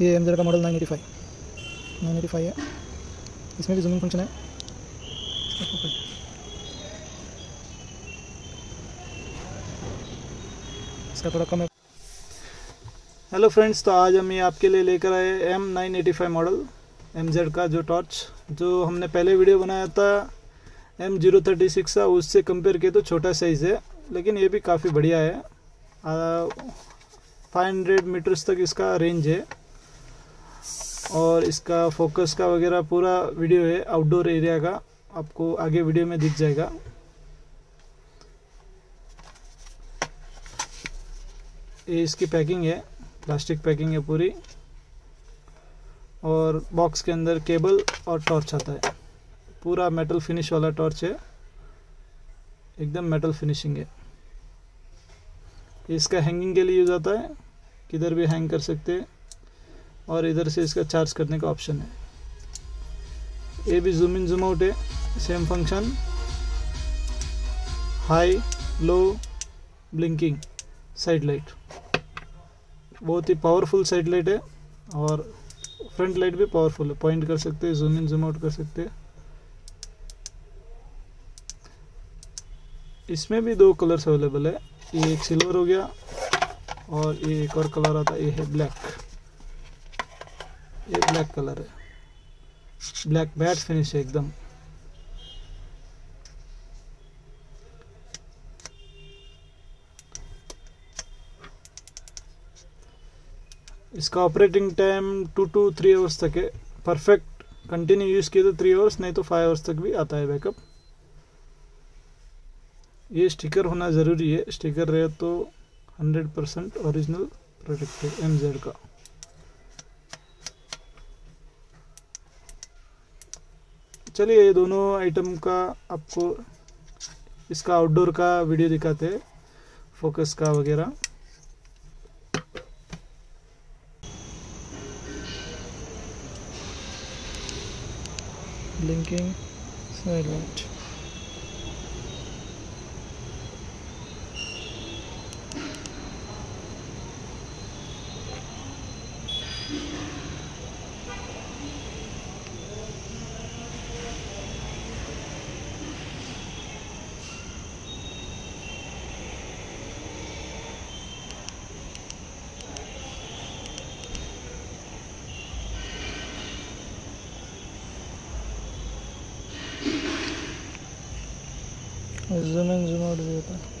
ये M Z का model 985 है। इसमें भी जूमिंग फंक्शन है। इसका थोड़ा कम है। हेलो फ्रेंड्स, तो आज हम ये आपके लिए लेकर आए M985 मॉडल MZ का जो टॉर्च जो हमने पहले वीडियो बनाया था M036 का, उससे कंपेयर किया तो छोटा साइज़ है, लेकिन ये भी काफ़ी बढ़िया है। 500 मीटर्स तक इसका रेंज है और इसका फोकस का वगैरह पूरा वीडियो है। आउटडोर एरिया का आपको आगे वीडियो में दिख जाएगा। ये इसकी पैकिंग है, प्लास्टिक पैकिंग है पूरी, और बॉक्स के अंदर केबल और टॉर्च आता है। पूरा मेटल फिनिश वाला टॉर्च है, एकदम मेटल फिनिशिंग है। इसका हैंगिंग के लिए यूज़ आता है, किधर भी हैंग कर सकते हैं, और इधर से इसका चार्ज करने का ऑप्शन है। ये भी जूम इन जूम आउट है, same function. High, low, blinking side light, बहुत ही पावरफुल साइड लाइट है, और फ्रंट लाइट भी पावरफुल है। पॉइंट कर सकते हैं, जूम इन जूम आउट कर सकते हैं। इसमें भी दो कलर्स अवेलेबल है, ये एक सिल्वर हो गया और ये एक और कलर आता है, ये है ब्लैक। ये ब्लैक कलर है, ब्लैक मैट फिनिश है एकदम। इसका ऑपरेटिंग टाइम 2 to 3 आवर्स तक है। परफेक्ट कंटिन्यू यूज़ किए तो 3 आवर्स, नहीं तो 5 आवर्स तक भी आता है बैकअप। ये स्टिकर होना ज़रूरी है, स्टिकर रहे तो 100% ओरिजिनल प्रोडक्ट है MZ का। चलिए ये दोनों आइटम का आपको इसका आउटडोर का वीडियो दिखाते हैं, फोकस का वगैरह। Blinking side light, zoom in zoom out भी होता है।